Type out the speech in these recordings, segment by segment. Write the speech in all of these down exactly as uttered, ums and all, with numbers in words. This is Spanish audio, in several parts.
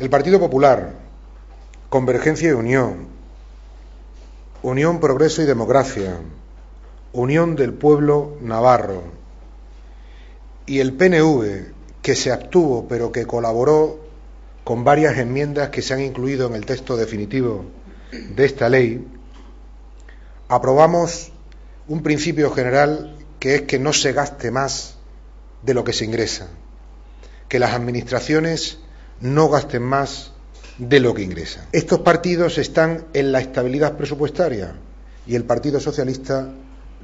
El Partido Popular, Convergencia y Unión, Unión, Progreso y Democracia, Unión del Pueblo Navarro y el P N V, que se abstuvo pero que colaboró con varias enmiendas que se han incluido en el texto definitivo de esta ley, aprobamos un principio general que es que no se gaste más de lo que se ingresa, que las administraciones no gasten más de lo que ingresa. Estos partidos están en la estabilidad presupuestaria y el Partido Socialista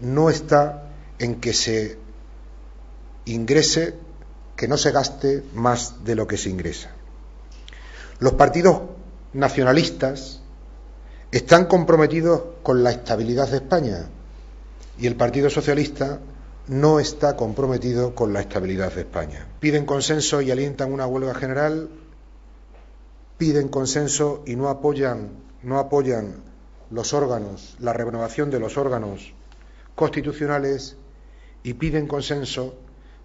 no está en que se ingrese, que no se gaste más de lo que se ingresa. Los partidos nacionalistas están comprometidos con la estabilidad de España y el Partido Socialista no está comprometido con la estabilidad de España. Piden consenso y alientan una huelga general, piden consenso y no apoyan, no apoyan los órganos, la renovación de los órganos constitucionales, y piden consenso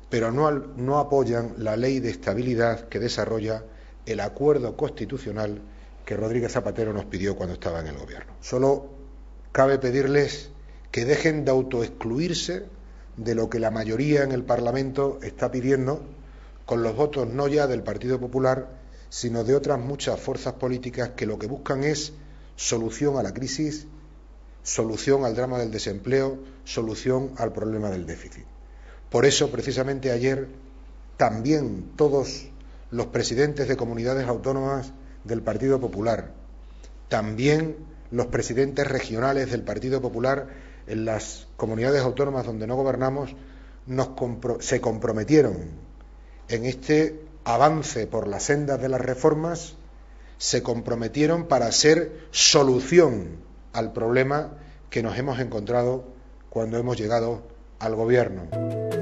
pero no, no apoyan la ley de estabilidad que desarrolla el acuerdo constitucional que Rodríguez Zapatero nos pidió cuando estaba en el gobierno. Solo cabe pedirles que dejen de autoexcluirse de lo que la mayoría en el Parlamento está pidiendo con los votos no ya del Partido Popular, sino de otras muchas fuerzas políticas que lo que buscan es solución a la crisis, solución al drama del desempleo, solución al problema del déficit. Por eso, precisamente ayer, también todos los presidentes de comunidades autónomas del Partido Popular, también los presidentes regionales del Partido Popular en las comunidades autónomas donde no gobernamos, nos compro- se comprometieron en este avance por las sendas de las reformas, se comprometieron para ser solución al problema que nos hemos encontrado cuando hemos llegado al gobierno.